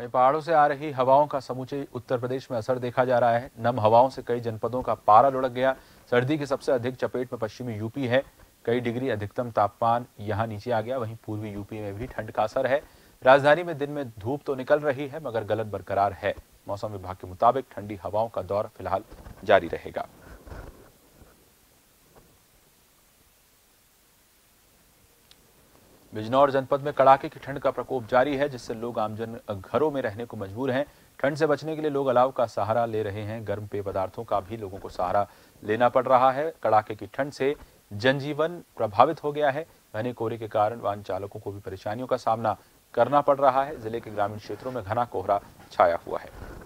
पहाड़ों से आ रही हवाओं का समूचे उत्तर प्रदेश में असर देखा जा रहा है। नम हवाओं से कई जनपदों का पारा लुढ़क गया। सर्दी की सबसे अधिक चपेट में पश्चिमी यूपी है। कई डिग्री अधिकतम तापमान यहां नीचे आ गया। वहीं पूर्वी यूपी में भी ठंड का असर है। राजधानी में दिन में धूप तो निकल रही है मगर गलन बरकरार है। मौसम विभाग के मुताबिक ठंडी हवाओं का दौर फिलहाल जारी रहेगा। बिजनौर जनपद में कड़ाके की ठंड का प्रकोप जारी है, जिससे लोग आमजन घरों में रहने को मजबूर हैं। ठंड से बचने के लिए लोग अलाव का सहारा ले रहे हैं। गर्म पेय पदार्थों का भी लोगों को सहारा लेना पड़ रहा है। कड़ाके की ठंड से जनजीवन प्रभावित हो गया है। घने कोहरे के कारण वाहन चालकों को भी परेशानियों का सामना करना पड़ रहा है। जिले के ग्रामीण क्षेत्रों में घना कोहरा छाया हुआ है।